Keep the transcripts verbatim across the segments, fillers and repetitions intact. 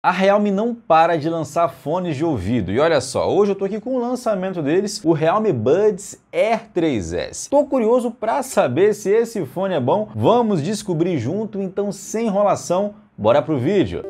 A Realme não para de lançar fones de ouvido. E olha só, hoje eu tô aqui com o lançamento deles, o Realme Buds Air três S. Tô curioso para saber se esse fone é bom. Vamos descobrir junto, então sem enrolação, bora pro vídeo.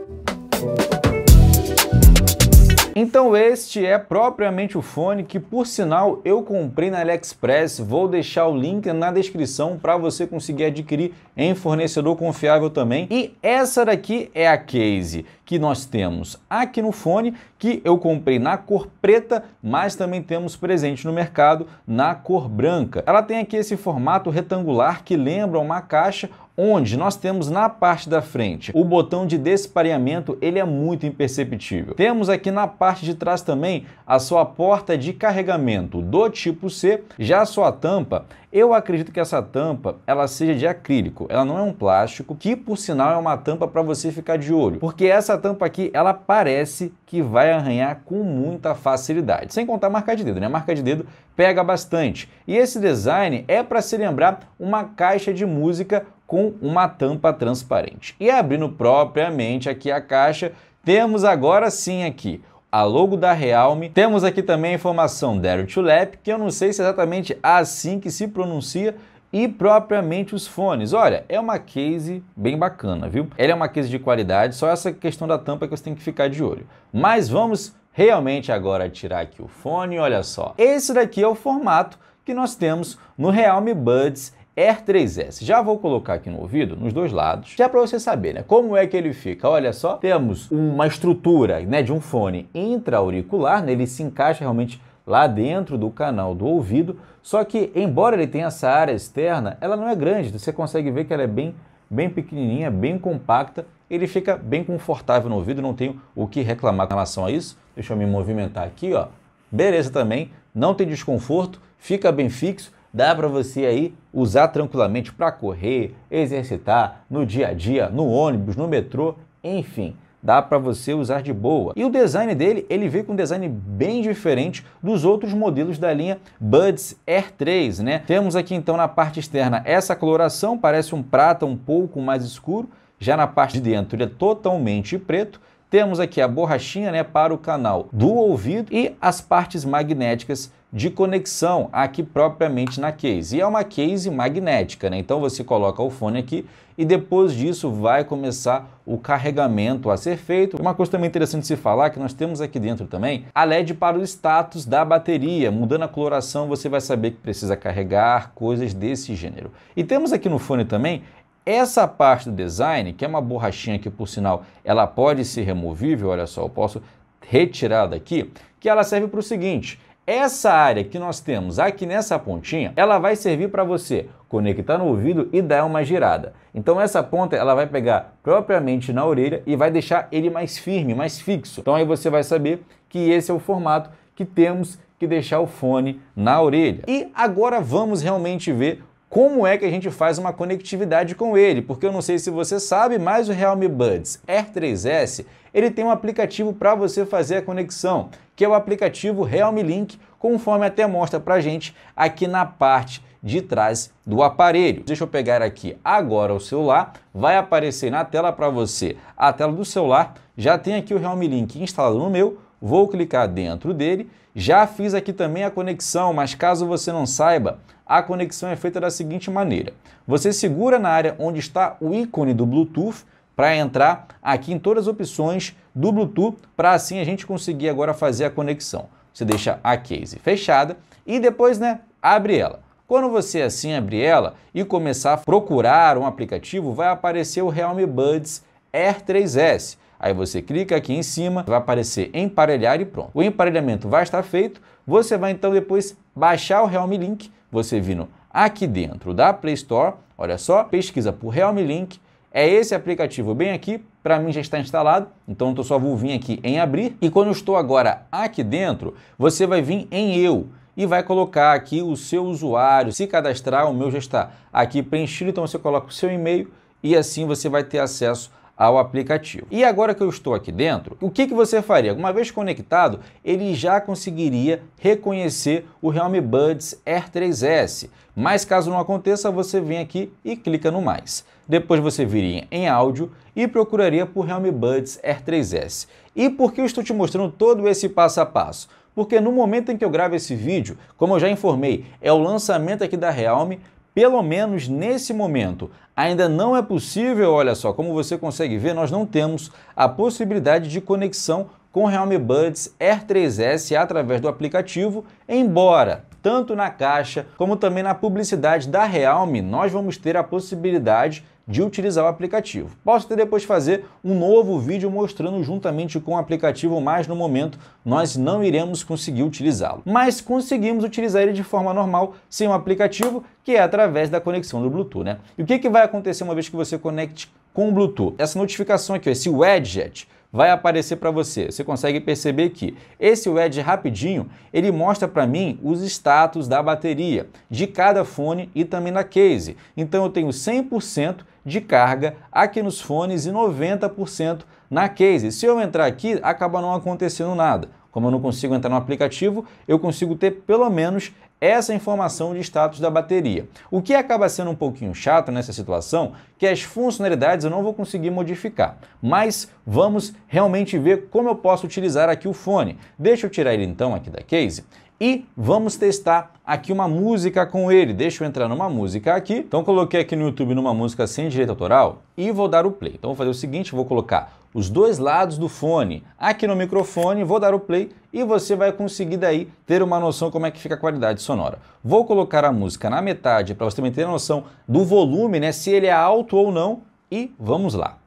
Então este é propriamente o fone que, por sinal, eu comprei na AliExpress. Vou deixar o link na descrição para você conseguir adquirir em fornecedor confiável também. E essa daqui é a case que nós temos aqui no fone, que eu comprei na cor preta, mas também temos presente no mercado na cor branca. Ela tem aqui esse formato retangular que lembra uma caixa, onde nós temos na parte da frente o botão de despareamento, ele é muito imperceptível. Temos aqui na parte de trás também a sua porta de carregamento do tipo C, já a sua tampa, eu acredito que essa tampa ela seja de acrílico, ela não é um plástico, que por sinal é uma tampa para você ficar de olho, porque essa tampa aqui ela parece que vai arranhar com muita facilidade, sem contar a marca de dedo, né? A marca de dedo pega bastante. E esse design é para se lembrar uma caixa de música com uma tampa transparente. E abrindo propriamente aqui a caixa, temos agora sim aqui a logo da Realme. Temos aqui também a informação DerLap, que eu não sei se é exatamente assim que se pronuncia, e propriamente os fones. Olha, é uma case bem bacana, viu? Ela é uma case de qualidade, só essa questão da tampa que você tem que ficar de olho. Mas vamos realmente agora tirar aqui o fone, olha só. Esse daqui é o formato que nós temos no Realme Buds Air três S. Já vou colocar aqui no ouvido, nos dois lados, já para você saber, né, como é que ele fica. Olha só, temos uma estrutura, né, de um fone intra-auricular, né, ele se encaixa realmente lá dentro do canal do ouvido, só que embora ele tenha essa área externa, ela não é grande, você consegue ver que ela é bem, bem pequenininha, bem compacta, ele fica bem confortável no ouvido, não tenho o que reclamar com relação a isso. Deixa eu me movimentar aqui, ó, beleza também, não tem desconforto, fica bem fixo, dá para você aí usar tranquilamente para correr, exercitar no dia a dia, no ônibus, no metrô, enfim, dá para você usar de boa. E o design dele, ele veio com um design bem diferente dos outros modelos da linha Buds Air três, né? Temos aqui então na parte externa essa coloração, parece um prata um pouco mais escuro, já na parte de dentro ele é totalmente preto. Temos aqui a borrachinha, né, para o canal do ouvido e as partes magnéticas de conexão aqui propriamente na case. E é uma case magnética, né? Então você coloca o fone aqui e depois disso vai começar o carregamento a ser feito. Uma coisa também interessante de se falar que nós temos aqui dentro também a L E D para o status da bateria. Mudando a coloração você vai saber que precisa carregar, coisas desse gênero. E temos aqui no fone também essa parte do design, que é uma borrachinha que, por sinal, ela pode ser removível, olha só, eu posso retirar daqui, que ela serve para o seguinte, essa área que nós temos aqui nessa pontinha, ela vai servir para você conectar no ouvido e dar uma girada. Então essa ponta, ela vai pegar propriamente na orelha e vai deixar ele mais firme, mais fixo. Então aí você vai saber que esse é o formato que temos que deixar o fone na orelha. E agora vamos realmente ver como é que a gente faz uma conectividade com ele, porque eu não sei se você sabe, mas o Realme Buds Air três S, ele tem um aplicativo para você fazer a conexão, que é o aplicativo Realme Link, conforme até mostra pra gente aqui na parte de trás do aparelho. Deixa eu pegar aqui agora o celular, vai aparecer na tela para você a tela do celular, já tem aqui o Realme Link instalado no meu, vou clicar dentro dele, já fiz aqui também a conexão, mas caso você não saiba, a conexão é feita da seguinte maneira, você segura na área onde está o ícone do Bluetooth para entrar aqui em todas as opções do Bluetooth, para assim a gente conseguir agora fazer a conexão. Você deixa a case fechada e depois, né, abre ela. Quando você assim abrir ela e começar a procurar um aplicativo, vai aparecer o Realme Buds Air três S. Aí você clica aqui em cima, vai aparecer emparelhar e pronto. O emparelhamento vai estar feito, você vai então depois baixar o Realme Link, você vindo aqui dentro da Play Store, olha só, pesquisa por Realme Link, é esse aplicativo bem aqui, para mim já está instalado, então eu só vou vir aqui em abrir, e quando eu estou agora aqui dentro, você vai vir em eu, e vai colocar aqui o seu usuário, se cadastrar, o meu já está aqui preenchido, então você coloca o seu e-mail, e assim você vai ter acesso ao aplicativo. E agora que eu estou aqui dentro, o que que você faria? Uma vez conectado, ele já conseguiria reconhecer o Realme Buds Air três S. Mas caso não aconteça, você vem aqui e clica no mais. Depois você viria em áudio e procuraria por Realme Buds Air três S. E por que eu estou te mostrando todo esse passo a passo? Porque no momento em que eu gravo esse vídeo, como eu já informei, é o lançamento aqui da Realme, pelo menos nesse momento. Ainda não é possível, olha só, como você consegue ver, nós não temos a possibilidade de conexão com o Realme Buds Air três S através do aplicativo, embora tanto na caixa como também na publicidade da Realme nós vamos ter a possibilidade de utilizar o aplicativo. Posso até depois fazer um novo vídeo mostrando juntamente com o aplicativo, mas no momento nós não iremos conseguir utilizá-lo. Mas conseguimos utilizar ele de forma normal sem o aplicativo, que é através da conexão do Bluetooth, né? E o que que vai acontecer uma vez que você conecte com o Bluetooth? Essa notificação aqui, esse widget, vai aparecer para você. Você consegue perceber que esse widget rapidinho, ele mostra para mim os status da bateria de cada fone e também da case. Então eu tenho cem por cento de carga aqui nos fones e noventa por cento na case. Se eu entrar aqui, acaba não acontecendo nada. Como eu não consigo entrar no aplicativo, eu consigo ter pelo menos essa informação de status da bateria. O que acaba sendo um pouquinho chato nessa situação, que as funcionalidades eu não vou conseguir modificar. Mas vamos realmente ver como eu posso utilizar aqui o fone. Deixa eu tirar ele então aqui da case e vamos testar aqui uma música com ele. Deixa eu entrar numa música aqui. Então coloquei aqui no YouTube numa música sem direito autoral e vou dar o play. Então vou fazer o seguinte, vou colocar os dois lados do fone aqui no microfone, vou dar o play e você vai conseguir daí ter uma noção como é que fica a qualidade sonora. Vou colocar a música na metade para você também ter noção do volume, né, se ele é alto ou não, e vamos lá.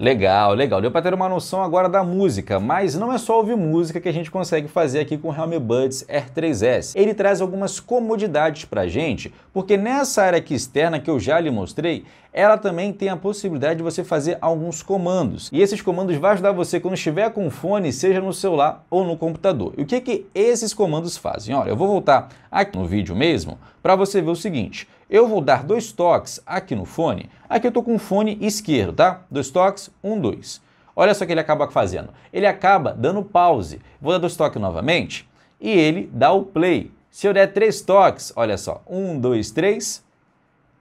Legal, legal. Deu para ter uma noção agora da música, mas não é só ouvir música que a gente consegue fazer aqui com o Realme Buds Air três S. Ele traz algumas comodidades para a gente, porque nessa área aqui externa que eu já lhe mostrei, ela também tem a possibilidade de você fazer alguns comandos. E esses comandos vão ajudar você quando estiver com o fone, seja no celular ou no computador. E o que que esses comandos fazem? Olha, eu vou voltar aqui no vídeo mesmo para você ver o seguinte. Eu vou dar dois toques aqui no fone. Aqui eu estou com o fone esquerdo, tá? Dois toques, um, dois. Olha só o que ele acaba fazendo. Ele acaba dando pause. Vou dar dois toques novamente e ele dá o play. Se eu der três toques, olha só, um, dois, três.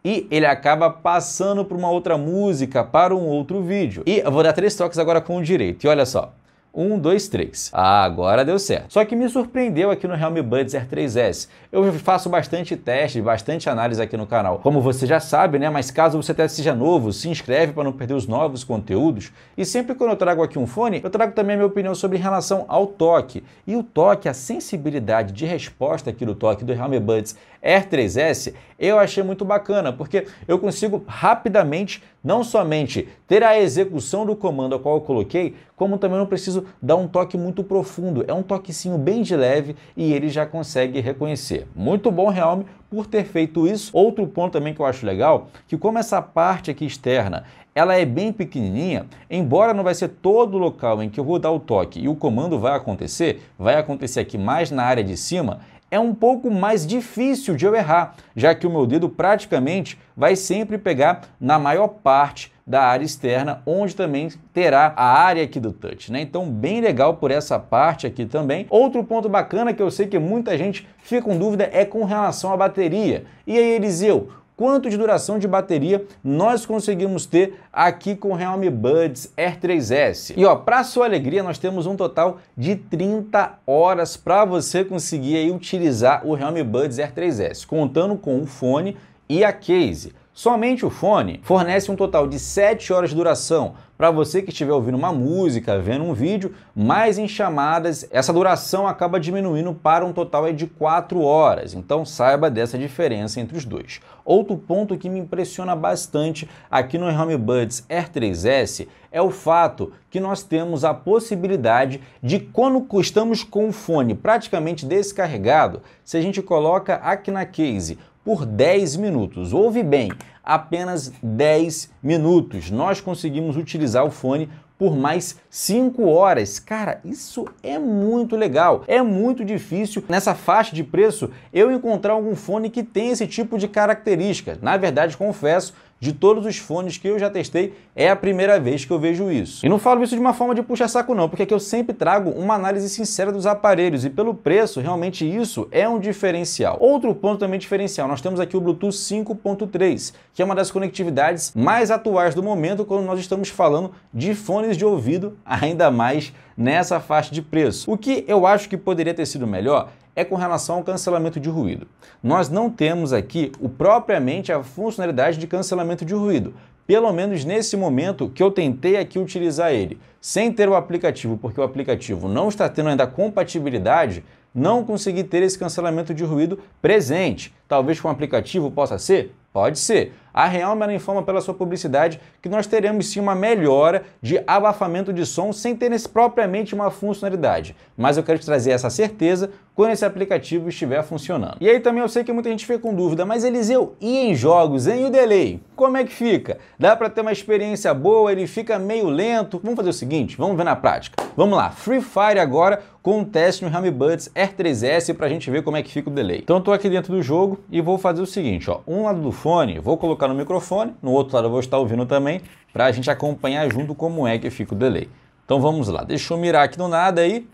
E ele acaba passando para uma outra música, para um outro vídeo. E eu vou dar três toques agora com o direito. E olha só. um, dois, três. Ah, agora deu certo. Só que me surpreendeu aqui no Realme Buds Air três S. Eu faço bastante teste, bastante análise aqui no canal. Como você já sabe, né? Mas caso você até seja novo, se inscreve para não perder os novos conteúdos. E sempre quando eu trago aqui um fone, eu trago também a minha opinião sobre relação ao toque. E o toque, a sensibilidade de resposta aqui do toque do Realme Buds Air três S, eu achei muito bacana, porque eu consigo rapidamente não somente ter a execução do comando ao qual eu coloquei, como também não preciso dar um toque muito profundo. É um toquezinho bem de leve e ele já consegue reconhecer. Muito bom, Realme, por ter feito isso. Outro ponto também que eu acho legal, que como essa parte aqui externa, ela é bem pequenininha, embora não vai ser todo o local em que eu vou dar o toque e o comando vai acontecer, vai acontecer aqui mais na área de cima, é um pouco mais difícil de eu errar, já que o meu dedo praticamente vai sempre pegar na maior parte da área externa, onde também terá a área aqui do touch, né? Então, bem legal por essa parte aqui também. Outro ponto bacana que eu sei que muita gente fica com dúvida é com relação à bateria. E aí, Eliseu, quanto de duração de bateria nós conseguimos ter aqui com o Realme Buds Air três S? E ó, para sua alegria, nós temos um total de trinta horas para você conseguir aí utilizar o Realme Buds Air três S, contando com o fone e a case. Somente o fone fornece um total de sete horas de duração, para você que estiver ouvindo uma música, vendo um vídeo, mas em chamadas essa duração acaba diminuindo para um total aí de quatro horas. Então saiba dessa diferença entre os dois. Outro ponto que me impressiona bastante aqui no Realme Buds Air três S é o fato que nós temos a possibilidade de, quando estamos com o fone praticamente descarregado, se a gente coloca aqui na case por dez minutos, ouve bem, apenas dez minutos, nós conseguimos utilizar o fone por mais cinco horas. Cara, isso é muito legal. É muito difícil nessa faixa de preço eu encontrar algum fone que tenha esse tipo de característica. Na verdade, confesso, de todos os fones que eu já testei, é a primeira vez que eu vejo isso. E não falo isso de uma forma de puxar saco não, porque aqui eu sempre trago uma análise sincera dos aparelhos e pelo preço, realmente isso é um diferencial. Outro ponto também diferencial, nós temos aqui o Bluetooth cinco ponto três, que é uma das conectividades mais atuais do momento quando nós estamos falando de fones de ouvido, ainda mais nessa faixa de preço. O que eu acho que poderia ter sido melhor é com relação ao cancelamento de ruído. Nós não temos aqui o, propriamente a funcionalidade de cancelamento de ruído, pelo menos nesse momento que eu tentei aqui utilizar ele, sem ter o aplicativo, porque o aplicativo não está tendo ainda compatibilidade, não consegui ter esse cancelamento de ruído presente. Talvez com o aplicativo possa ser? Pode ser. A Realme informa pela sua publicidade que nós teremos sim uma melhora de abafamento de som sem ter propriamente uma funcionalidade. Mas eu quero te trazer essa certeza quando esse aplicativo estiver funcionando. E aí também eu sei que muita gente fica com dúvida, mas Eliseu, e em jogos, hein? E o delay? Como é que fica? Dá para ter uma experiência boa? Ele fica meio lento? Vamos fazer o seguinte, vamos ver na prática. Vamos lá, Free Fire agora com um teste no Realme Buds Air três S para a gente ver como é que fica o delay. Então eu tô aqui dentro do jogo e vou fazer o seguinte, ó, um lado do fone, vou colocar no microfone, no outro lado eu vou estar ouvindo também, para a gente acompanhar junto como é que fica o delay. Então vamos lá, deixa eu mirar aqui no nada aí,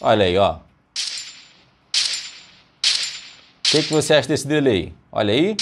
olha aí, ó. O que que você acha desse delay? Olha aí.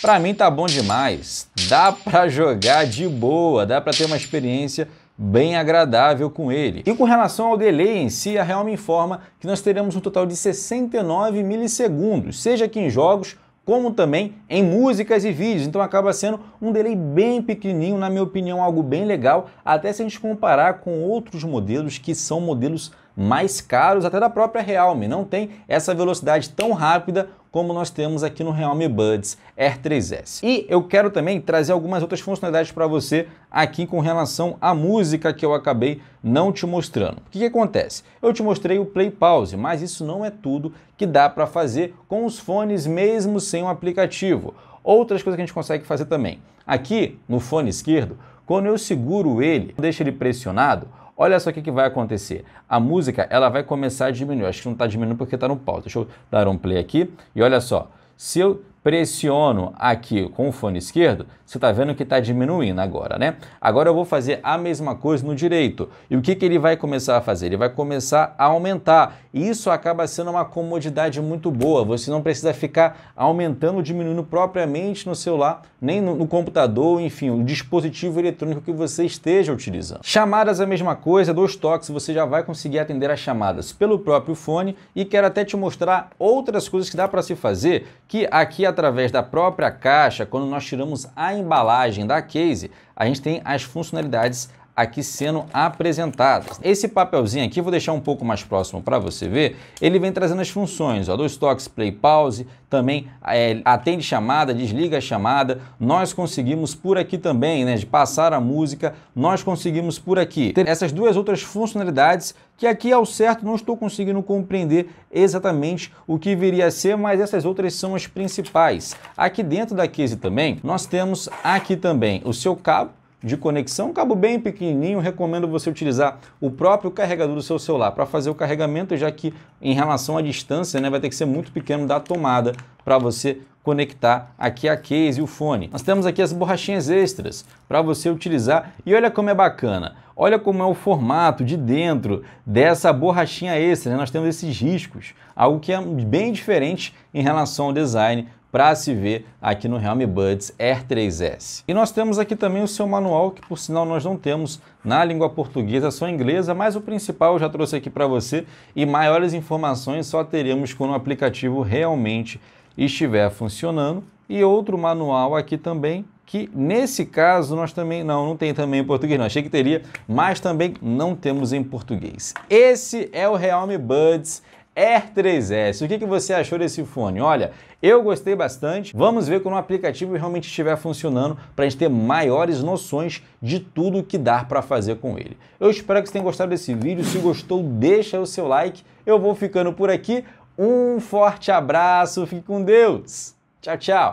Para mim tá bom demais, dá para jogar de boa, dá para ter uma experiência bem agradável com ele. E com relação ao delay em si, a Realme informa que nós teremos um total de sessenta e nove milissegundos, seja aqui em jogos, como também em músicas e vídeos, então acaba sendo um delay bem pequenininho, na minha opinião algo bem legal, até se a gente comparar com outros modelos que são modelos mais caros, até da própria Realme, não tem essa velocidade tão rápida como nós temos aqui no Realme Buds Air três S. E eu quero também trazer algumas outras funcionalidades para você aqui com relação à música que eu acabei não te mostrando. O que que acontece? Eu te mostrei o Play Pause, mas isso não é tudo que dá para fazer com os fones mesmo sem o aplicativo. Outras coisas que a gente consegue fazer também. Aqui no fone esquerdo, quando eu seguro ele, deixo ele pressionado, olha só o que que vai acontecer. A música ela vai começar a diminuir. Acho que não está diminuindo porque está no pause. Deixa eu dar um play aqui. E olha só, se eu pressiono aqui com o fone esquerdo, você está vendo que está diminuindo agora, né? Agora eu vou fazer a mesma coisa no direito. E o que que ele vai começar a fazer? Ele vai começar a aumentar. E isso acaba sendo uma comodidade muito boa. Você não precisa ficar aumentando ou diminuindo propriamente no celular, nem no, no computador, enfim, o dispositivo eletrônico que você esteja utilizando. Chamadas, a mesma coisa, dois toques, você já vai conseguir atender as chamadas pelo próprio fone. E quero até te mostrar outras coisas que dá para se fazer, que aqui a através da própria caixa, quando nós tiramos a embalagem da case, a gente tem as funcionalidades aqui sendo apresentadas. Esse papelzinho aqui, vou deixar um pouco mais próximo para você ver, ele vem trazendo as funções, ó, dois toques, play, pause, também é, atende chamada, desliga a chamada, nós conseguimos por aqui também, né, de passar a música, nós conseguimos por aqui ter essas duas outras funcionalidades que aqui ao certo não estou conseguindo compreender exatamente o que viria a ser, mas essas outras são as principais. Aqui dentro da case também, nós temos aqui também o seu cabo de conexão, um cabo bem pequenininho, recomendo você utilizar o próprio carregador do seu celular para fazer o carregamento, já que em relação à distância, né, vai ter que ser muito pequeno da tomada para você conectar aqui a case e o fone. Nós temos aqui as borrachinhas extras para você utilizar e olha como é bacana, olha como é o formato de dentro dessa borrachinha extra, né? Nós temos esses riscos, algo que é bem diferente em relação ao design para se ver aqui no Realme Buds Air três S. E nós temos aqui também o seu manual, que por sinal nós não temos na língua portuguesa, só inglesa, mas o principal eu já trouxe aqui para você e maiores informações só teremos quando o aplicativo realmente estiver funcionando. E outro manual aqui também que nesse caso nós também, não, não tem também em português, não, achei que teria, mas também não temos em português. Esse é o Realme Buds Air três S. O que, que você achou desse fone? Olha, eu gostei bastante. Vamos ver quando o aplicativo realmente estiver funcionando para a gente ter maiores noções de tudo que dá para fazer com ele. Eu espero que você tenha gostado desse vídeo. Se gostou, deixa o seu like. Eu vou ficando por aqui. Um forte abraço, fique com Deus. Tchau, tchau.